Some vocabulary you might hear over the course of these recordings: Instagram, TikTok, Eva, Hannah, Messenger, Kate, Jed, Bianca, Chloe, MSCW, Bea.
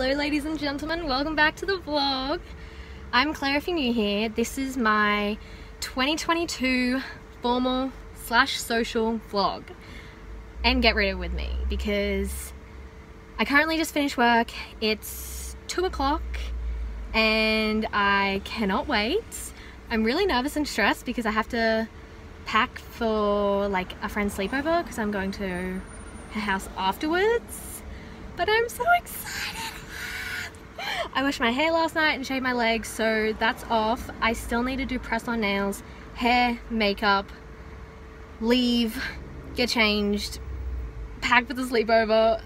Hello ladies and gentlemen, welcome back to the vlog. I'm Claire if you're new here. This is my 2022 formal / social vlog. And get ready with me because I currently just finished work. It's 2 o'clock and I cannot wait. I'm really nervous and stressed because I have to pack for like a friend's sleepover because I'm going to her house afterwards. But I'm so excited. I washed my hair last night and shaved my legs, so that's off. I still need to do press-on nails, hair, makeup, leave, get changed, pack for the sleepover,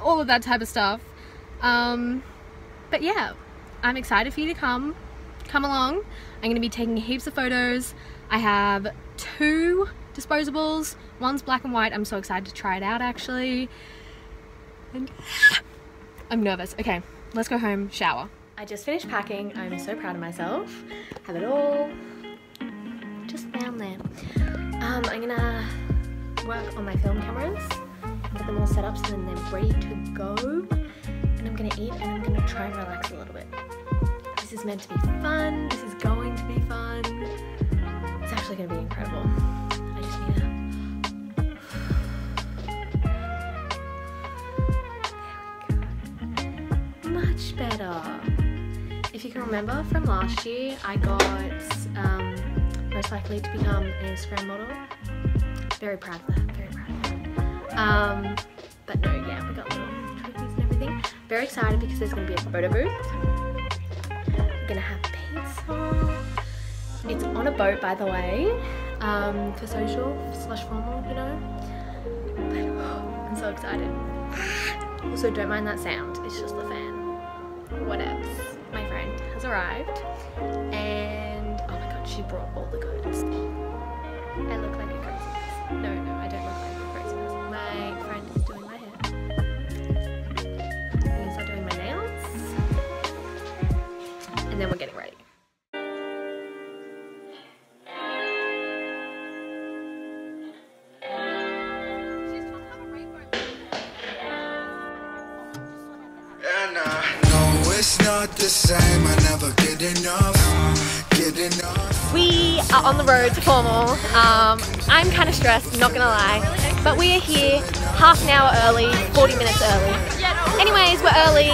all of that type of stuff. But yeah, I'm excited for you to come along. I'm going to be taking heaps of photos. I have 2 disposables. One's black and white. I'm so excited to try it out actually. And I'm nervous. Okay, let's go home, shower. I just finished packing. I'm so proud of myself. Have it all just down there. I'm gonna work on my film cameras, get them all set up so then they're ready to go. And I'm gonna eat and I'm gonna try and relax a little bit. This is meant to be fun. This is going to be fun. It's actually gonna be incredible. I just need to much better. If you can remember from last year, I got most likely to become an Instagram model. Very proud of that, very proud of that. But no, yeah, we got little trophies and everything. Very excited because there's going to be a photo booth. We're going to have pizza. It's on a boat, by the way, for social / formal, you know. But, oh, I'm so excited. Also, don't mind that sound. It's just the fan. Whatevs. My friend has arrived and oh my god, she brought all the goats. I look like a ghost. No, I don't look like a ghost. My friend is doing my hair. I'm gonna start doing my nails. And then we're getting ready. The same, I never get enough, We are on the road to formal. I'm kind of stressed, not gonna lie, but we are here half an hour early, 40 minutes early. Anyways, we're early.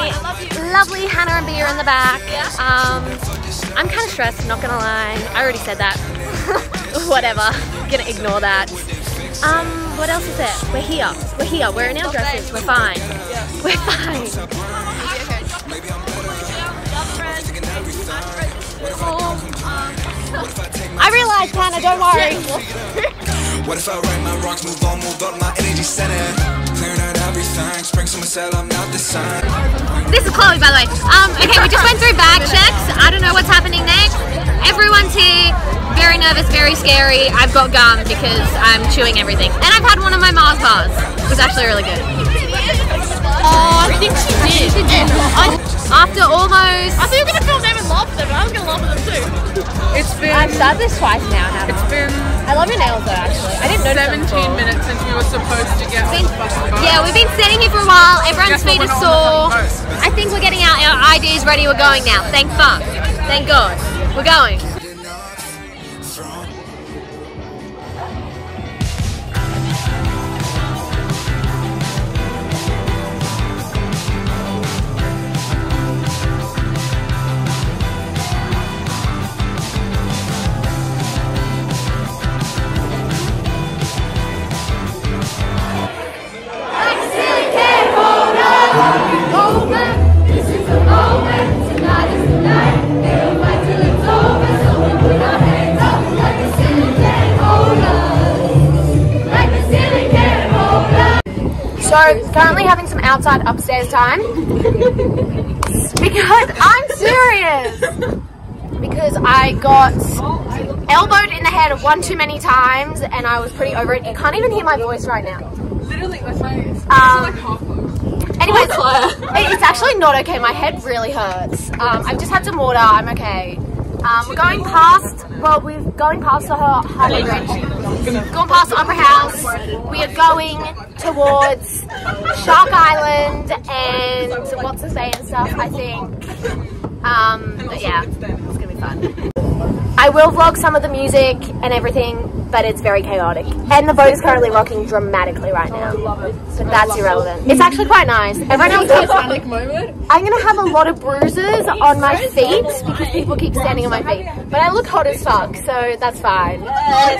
Lovely Hannah and Bea in the back. I'm kind of stressed, not gonna lie. I already said that. Whatever, gonna ignore that. What else is it? We're here. We're here. We're in our dresses. We're fine. We're fine. I realized, Hannah, don't worry. What if I write my rocks, move on, move up my energy center? Clearing out everything, spring summer sell, I'm not the sun. This is Chloe, by the way. Okay, we just went through bag checks. I don't know what's happening next. Everyone's here, very nervous, very scary. I've got gum because I'm chewing everything. And I've had one of my Mars bars. It was actually really good. Oh, I think she did. After almost... I thought you were going to film them and laugh at them, and I was going to laugh at them too. It's been... I've started this twice now, Hannah. It's been... I love your nails though, actually. I didn't notice 17 minutes since we were supposed to get on the bus. Yeah, we've been sitting here for a while. Everyone's feet are sore. I think we're getting our IDs ready. We're going now. Thank fuck. Thank God. We're going. So, currently having some outside upstairs time because I'm serious. Because I got elbowed in the head one too many times and I was pretty over it. You can't even hear my voice right now. Literally, my face. Anyways, it's actually not okay. My head really hurts. I've just had some water. I'm okay. We're going past the Harley Bridge. Going past the Opera House. We are going towards Shark Island and what's the say and stuff, I think. But yeah, it's gonna be fun. I will vlog some of the music and everything, but it's very chaotic. And the boat is currently rocking dramatically right now. But that's irrelevant. It's actually quite nice. Everyone else has a moment. I'm gonna have a lot of bruises on my feet because people keep standing on my feet. But I look hot as fuck, so that's fine.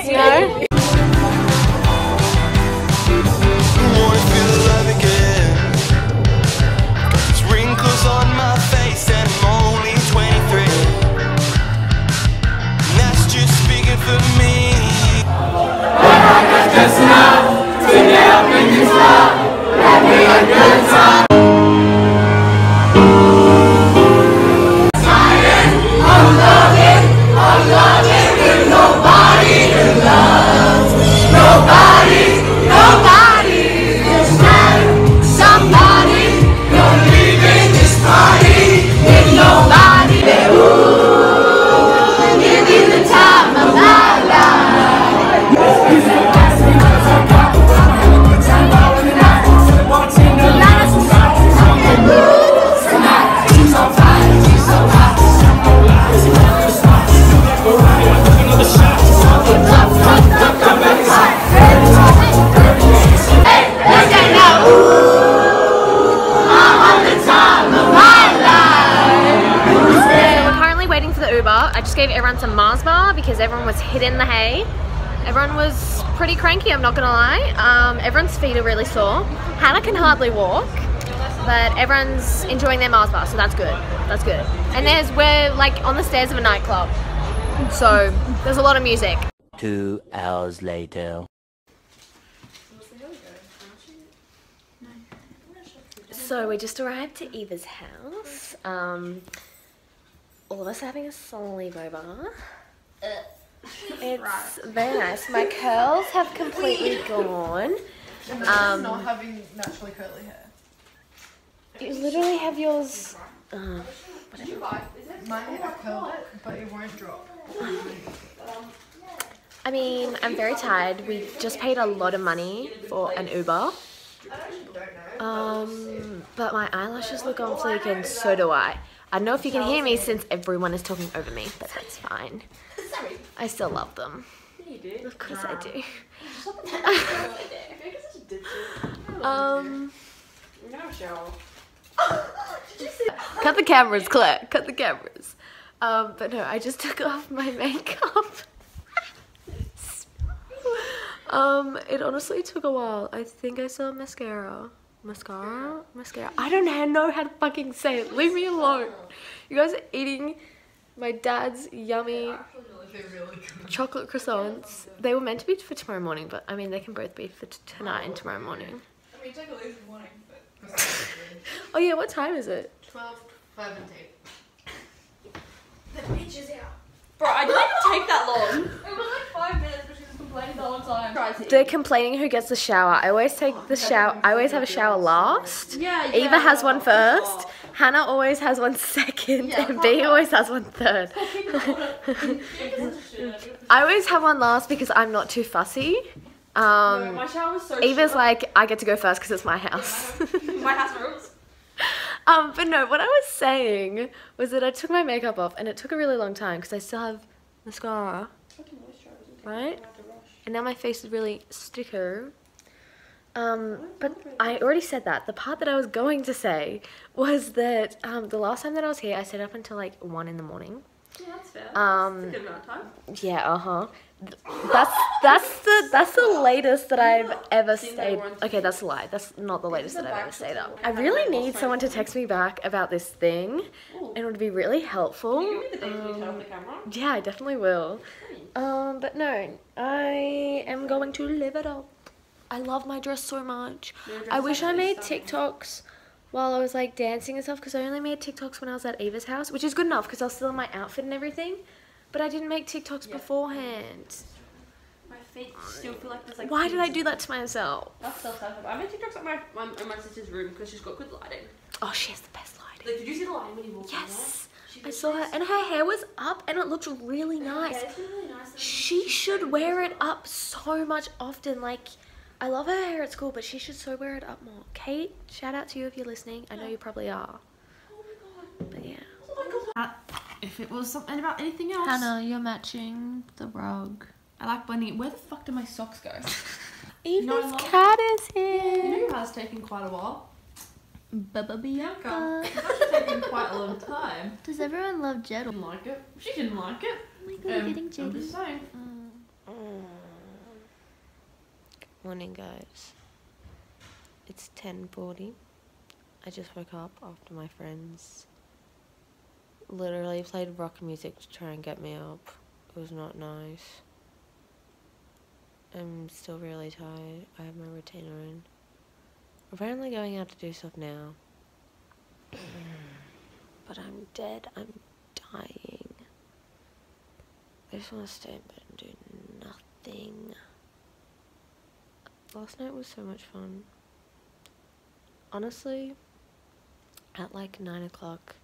You know? Wrinkles on my face and only 23. For me, just enough to get up in this love, having a good time. Tired of loving with nobody to love. Nobody is not somebody. You're leaving this party with nobody. I just gave everyone some Mars bar because everyone was hit in the hay. Everyone was pretty cranky, I'm not gonna lie. Everyone's feet are really sore. Hannah can hardly walk, but everyone's enjoying their Mars bar, so that's good. That's good. And we're like on the stairs of a nightclub, so there's a lot of music. 2 hours later. So we just arrived at Eva's house. All of us are having a sleepover. It's very nice. My curls have completely gone. And I'm not having naturally curly hair. You literally have yours. Mine have curled, but it won't drop. I mean, I'm very tired. We just paid a lot of money for an Uber. But my eyelashes look on fleek and so do I. I don't know if you can hear me since everyone is talking over me, but that's fine. I still love them. You do? Of course I do. Cut the cameras, Claire. Cut the cameras. But no, I just took off my makeup. It honestly took a while. I think I saw mascara. Mascara. I don't know how to fucking say it. Leave me alone. You guys are eating my dad's yummy chocolate croissants. They were meant to be for tomorrow morning, but I mean, they can both be for tonight and tomorrow morning. I mean, take a leave morning, but. Oh, yeah, what time is it? 12:17. The bitch is out. Bro, I didn't even take that long. It was like 5 minutes, but she was complaining the whole time. They're complaining who gets the shower. I always take the shower. I always have a shower last. Yeah. Eva has one first. Hannah always has one second. Yeah, and Bea always has one third. I always have one last because I'm not too fussy. No, my shower was so Eva's short. Like, I get to go first because it's my house. Yeah, my house rules. But no, what I was saying was that I took my makeup off and it took a really long time because I still have mascara, right? And now my face is really sticker. But I already said that. The part that I was going to say was that the last time that I was here, I stayed up until like 1 in the morning. Yeah, that's fair. That's a good amount of time. Yeah, That's the latest that I've ever stayed. Okay, that's a lie. That's not the latest that I've ever stayed up. I really need someone to text me back about this thing, and it would be really helpful. Can you give me the dates when you turn off the camera? Yeah, I definitely will. But no, I am going to live it up. I love my dress so much. I wish I made TikToks while I was like dancing and stuff because I only made TikToks when I was at Eva's house, which is good enough because I was still in my outfit and everything. But I didn't make TikToks beforehand. My feet still feel like there's like. Why did I do that to myself? That's self-help. I made TikToks in my sister's room because she's got good lighting. Oh, she has the best lighting. Like, did you see the lighting when you walked in? Yes. I saw her, and her hair was up and it looked really nice. Yeah, it's really nice. She should wear it up so much often. Like, I love her hair at school, but she should so wear it up more. Kate, shout out to you if you're listening. I know you probably are. Oh my god. But yeah. Oh my god. If it was something about anything else. Hannah, you're matching the rug. I like blending it. Where the fuck did my socks go? Eva's cat is here. You know has taken quite a while. Bianca. It's actually taken quite a long time. Does everyone love Jed? Didn't like it. She didn't like it. Oh my god, getting Jed. I'm just saying. Morning, guys. It's 10:40. I just woke up after my friends literally played rock music to try and get me up. It was not nice. I'm still really tired. I have my retainer in. We're finally going out to do stuff now. But I'm dead. I'm dying. I just want to stay in bed and do nothing. Last night was so much fun. Honestly, at like 9 o'clock,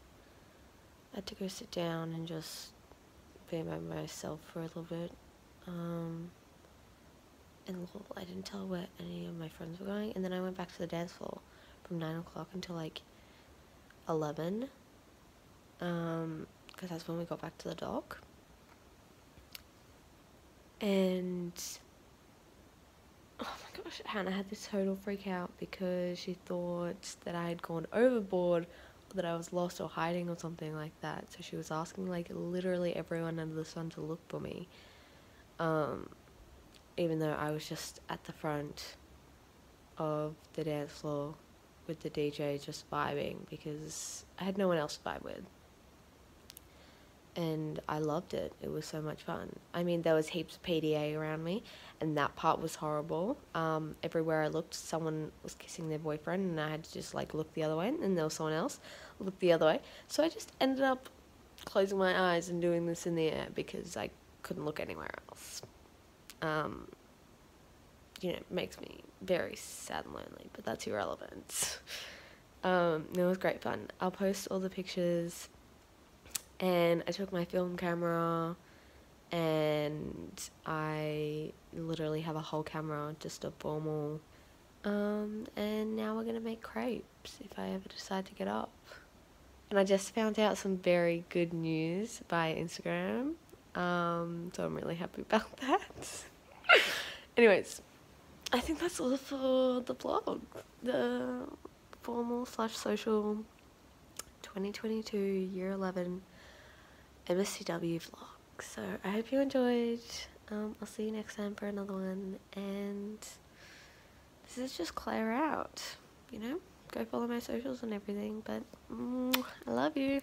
I had to go sit down and just be by myself for a little bit. And lol, I didn't tell where any of my friends were going, and then I went back to the dance floor from 9 o'clock until like 11, because that's when we got back to the dock. And oh my gosh, Hannah had this total freak out because she thought that I had gone overboard, or that I was lost or hiding or something like that, so she was asking like literally everyone under the sun to look for me, even though I was just at the front of the dance floor with the DJ just vibing, because I had no one else to vibe with. And I loved it. It was so much fun. I mean, there was heaps of PDA around me, and that part was horrible. Everywhere I looked, someone was kissing their boyfriend, and I had to just like look the other way, and then there was someone else, look the other way. So I just ended up closing my eyes and doing this in the air because I couldn't look anywhere else. You know, it makes me very sad and lonely, but that's irrelevant. It was great fun. I'll post all the pictures, and I took my film camera, and I literally have a whole camera, just a formal, and now we're gonna make crepes if I ever decide to get up. And I just found out some very good news by Instagram. So I'm really happy about that. Anyways, I think that's all for the vlog. The formal/social 2022 year 11 MSCW vlog. So I hope you enjoyed. I'll see you next time for another one. And this is just Claire out, you know? Go follow my socials and everything. But I love you.